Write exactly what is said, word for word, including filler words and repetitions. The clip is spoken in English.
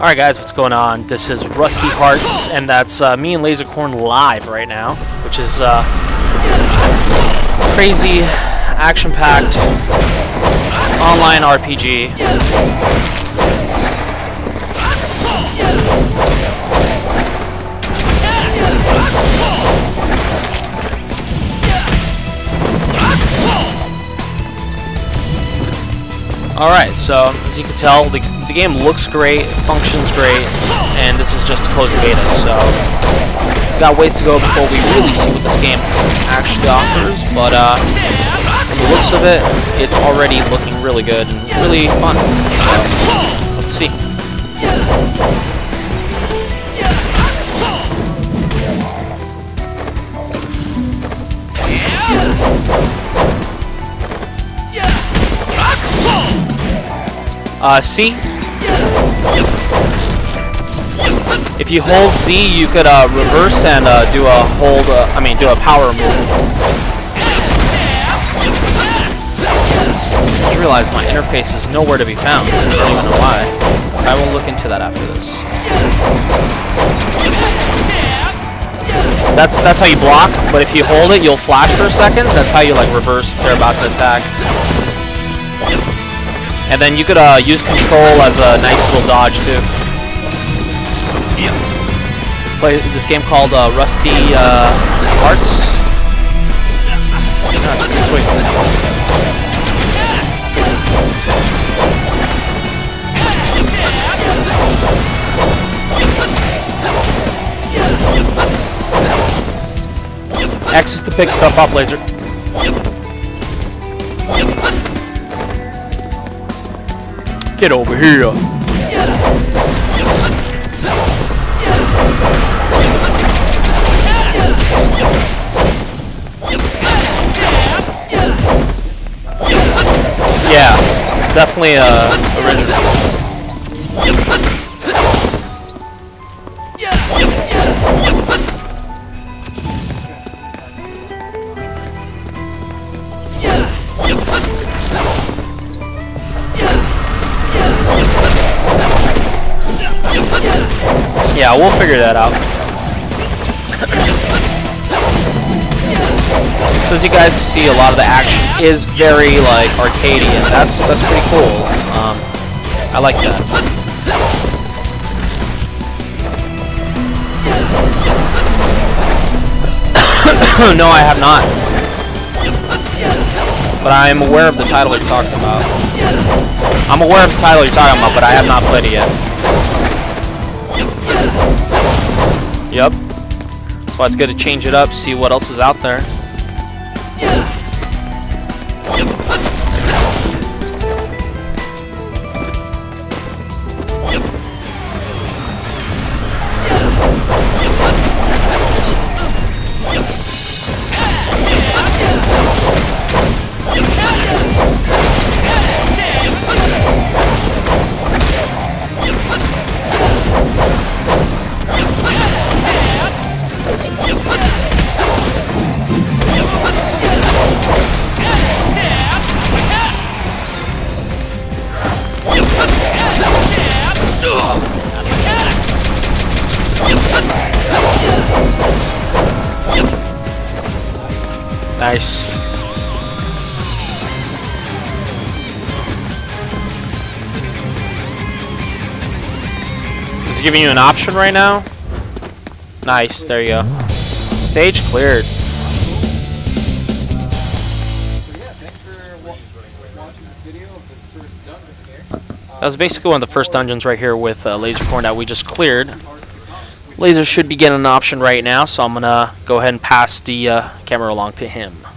Alright guys, what's going on? This is Rusty Hearts, and that's uh, me and LaserCorn live right now, which is uh, crazy, action-packed, online R P G. Alright, so as you can tell, the The game looks great, functions great, and this is just a closed beta, so we've got ways to go before we really see what this game actually offers, but uh, from the looks of it, it's already looking really good and really fun. So, let's see. Uh, see? If you hold Z, you could uh, reverse and uh, do a hold. Uh, I mean, do a power move. I realize my interface is nowhere to be found. I don't even know why. I will look into that after this. That's that's how you block. But if you hold it, you'll flash for a second. That's how you like reverse if they're about to attack. And then you could uh, use control as a nice little dodge too. Yeah. Let's play this game called uh, Rusty uh, Hearts. Oh, that's pretty sweet. X is to pick stuff up, Laser. Get over here! Yeah, definitely uh, original. Yeah, we'll figure that out. So as you guys can see, a lot of the action is very like arcadey, and that's that's pretty cool. Um, I like that. No, I have not. But I'm aware of the title you're talking about. I'm aware of the title you're talking about, but I have not played it yet. Yep. That's why it's good to change it up, see what else is out there. Nice. Is it giving you an option right now? Nice, there you go. Stage cleared. That was basically one of the first dungeons right here with uh, LaserCorn that we just cleared. Laser should be getting an option right now, so I'm going to go ahead and pass the uh, camera along to him.